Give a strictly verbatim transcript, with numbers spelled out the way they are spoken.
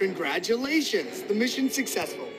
Congratulations, the mission's successful.